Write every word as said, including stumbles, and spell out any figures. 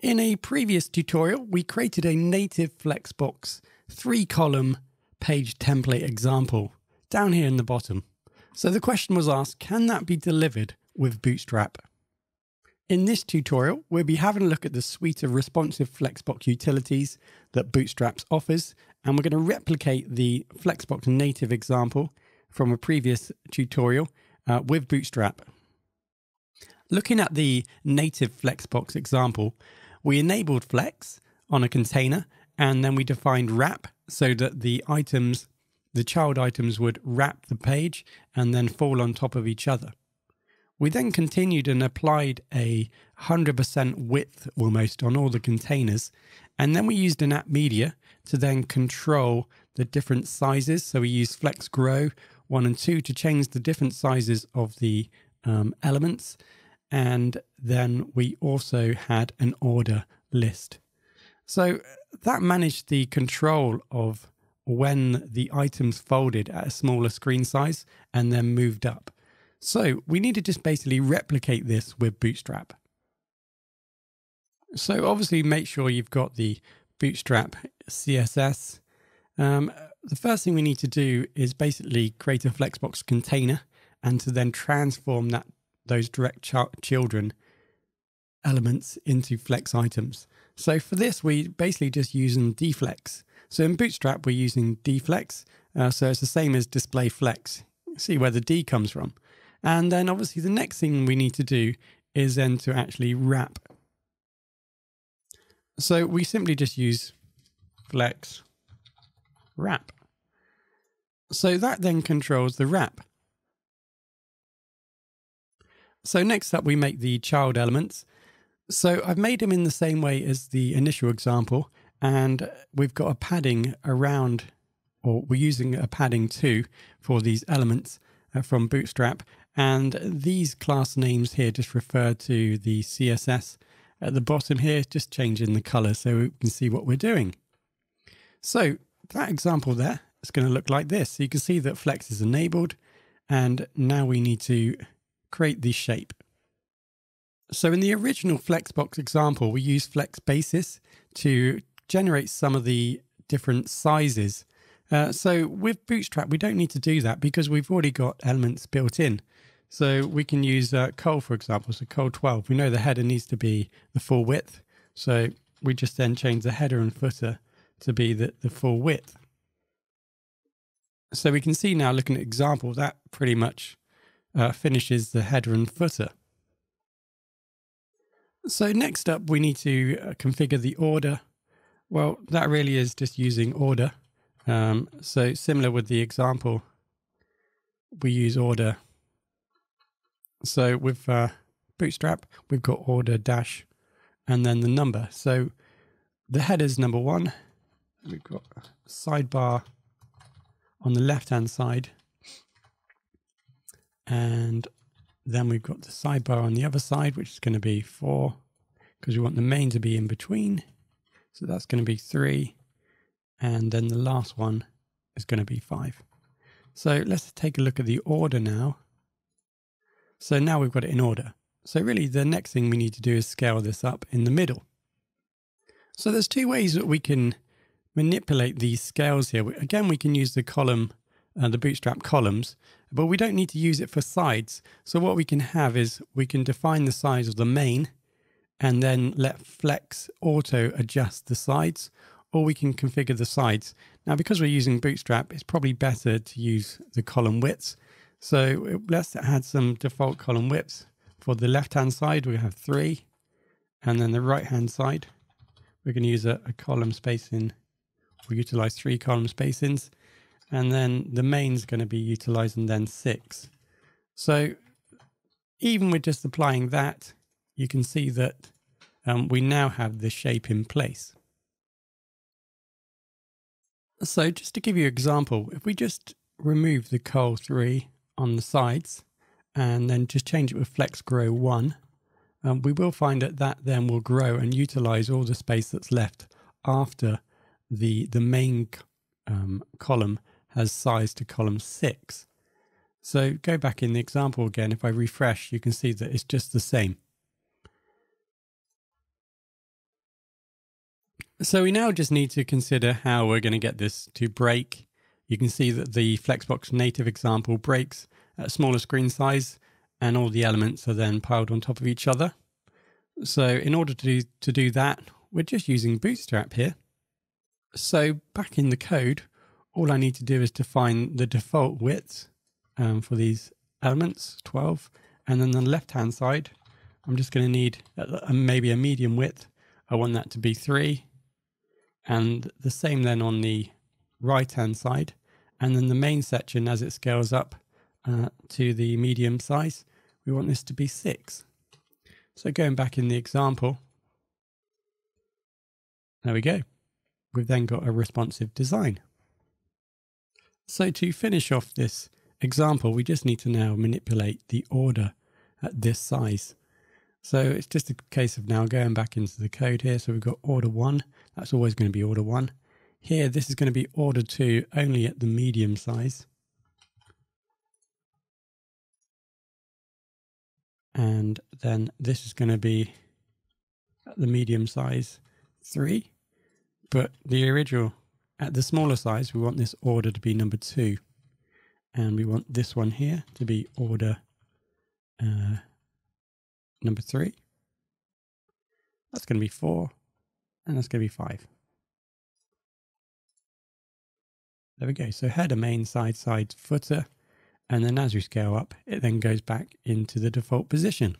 In a previous tutorial, we created a native Flexbox three-column page template example down here in the bottom. So the question was asked, can that be delivered with Bootstrap? In this tutorial, we'll be having a look at the suite of responsive Flexbox utilities that Bootstrap offers, and we're going to replicate the Flexbox native example from a previous tutorial uh, with Bootstrap. Looking at the native Flexbox example, we enabled Flex on a container, and then we defined wrap so that the items, the child items, would wrap the page and then fall on top of each other. We then continued and applied a one hundred percent width almost on all the containers. And then we used an app media to then control the different sizes. So we used Flex Grow one and two to change the different sizes of the um, elements. And then we also had an order list. So that managed the control of when the items folded at a smaller screen size and then moved up. So we need to just basically replicate this with Bootstrap. So obviously make sure you've got the Bootstrap C S S. Um, the first thing we need to do is basically create a Flexbox container and to then transform that those direct ch children elements into Flex items. So for this, we basically just using deflex. So in Bootstrap, we're using deflex. Uh, so it's the same as display flex. See where the D comes from. And then obviously the next thing we need to do is then to actually wrap. So we simply just use flex wrap. So that then controls the wrap. So next up we make the child elements. So I've made them in the same way as the initial example, and we've got a padding around, or we're using a padding two for these elements uh, from Bootstrap. And these class names here just refer to the C S S at the bottom here, just changing the color so we can see what we're doing. So that example there is going to look like this. So you can see that Flex is enabled, and now we need to create the shape. So in the original Flexbox example, we used Flex Basis to generate some of the different sizes. Uh, so with Bootstrap, we don't need to do that because we've already got elements built in. So we can use uh, Col, for example, so Col twelve. We know the header needs to be the full width. So we just then change the header and footer to be the, the full width. So we can see now, looking at example, that pretty much uh, finishes the header and footer. So next up, we need to uh, configure the order. Well, that really is just using order. Um, so similar with the example, we use order. So with uh, Bootstrap, we've got order dash and then the number. So the header's number one. We've got sidebar on the left-hand side. And then we've got the sidebar on the other side, which is going to be four, because we want the main to be in between. So that's going to be three. And then the last one is going to be five. So let's take a look at the order now. So now we've got it in order. So really the next thing we need to do is scale this up in the middle. So there's two ways that we can manipulate these scales here. Again, we can use the column, uh, the Bootstrap columns, but we don't need to use it for sides. So what we can have is we can define the size of the main and then let Flex auto adjust the sides, or we can configure the sides. Now, because we're using Bootstrap, it's probably better to use the column widths. So let's add some default column widths. For the left-hand side, we have three. And then the right-hand side, we're going to use a, a column spacing. We'll utilize three column spacings. And then the main's going to be utilizing then six. So even with just applying that, you can see that um, we now have the shape in place. So just to give you an example, if we just remove the Col three on the sides and then just change it with Flex Grow one, um, we will find that that then will grow and utilize all the space that's left after the, the main um, column has size to column six. So go back in the example again. If I refresh, you can see that it's just the same. So we now just need to consider how we're going to get this to break. You can see that the Flexbox native example breaks at a smaller screen size, and all the elements are then piled on top of each other. So in order to do, to do that, we're just using Bootstrap here. So back in the code, all I need to do is define the default width um, for these elements, twelve, and then on the left-hand side, I'm just going to need a, a, maybe a medium width. I want that to be three. And the same then on the right-hand side. And then the main section, as it scales up uh, to the medium size, we want this to be six. So going back in the example, there we go. We've then got a responsive design. So to finish off this example, we just need to now manipulate the order at this size. So it's just a case of now going back into the code here. So we've got order one. That's always going to be order one. Here, this is going to be order two only at the medium size. And then this is going to be at the medium size three. But the original, at the smaller size, we want this order to be number two. And we want this one here to be order uh, number three. That's going to be four. And that's going to be five. There we go. So header, main, side, side, footer. And then as we scale up, it then goes back into the default position.